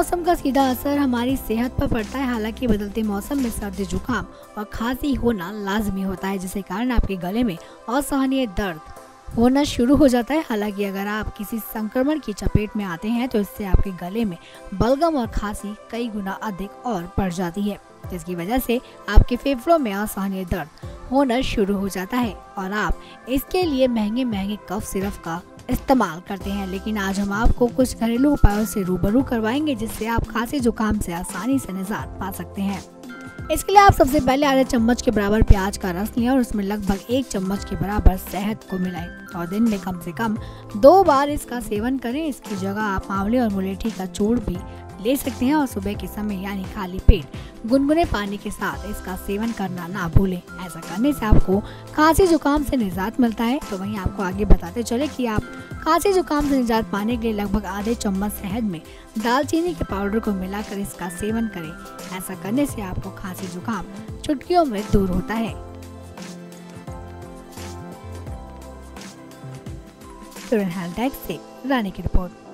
मौसम का सीधा असर हमारी सेहत पर पड़ता है। हालांकि बदलते मौसम में सर्दी, जुकाम और खांसी होना लाजमी होता है, जिसके कारण आपके गले में असहनीय दर्द होना शुरू हो जाता है। हालांकि अगर आप किसी संक्रमण की चपेट में आते हैं तो इससे आपके गले में बलगम और खांसी कई गुना अधिक और बढ़ जाती है, जिसकी वजह से आपके फेफड़ों में असहनीय दर्द होना शुरू हो जाता है और आप इसके लिए महंगे महंगे कफ सिरप का इस्तेमाल करते हैं। लेकिन आज हम आपको कुछ घरेलू उपायों से रूबरू करवाएंगे जिससे आप खांसी जुकाम से आसानी से निजात पा सकते हैं। इसके लिए आप सबसे पहले आधे चम्मच के बराबर प्याज का रस लें और उसमें लगभग 1 चम्मच के बराबर शहद को मिलाएं और दिन में कम से कम 2 बार इसका सेवन करें। इसकी जगह आप आंवले और मुलेठी का चूर्ण भी ले सकते हैं और सुबह के समय यानी खाली पेट गुनगुने पानी के साथ इसका सेवन करना ना भूलें। ऐसा करने से आपको खांसी जुकाम से निजात मिलता है। तो वहीं आपको आगे बताते चले कि आप खांसी जुकाम से निजात पाने के लिए लगभग आधे चम्मच शहद में दालचीनी के पाउडर को मिलाकर इसका सेवन करें। ऐसा करने से आपको खांसी जुकाम चुटकियों में दूर होता है। हेल्थ डेस्क से रानी की रिपोर्ट।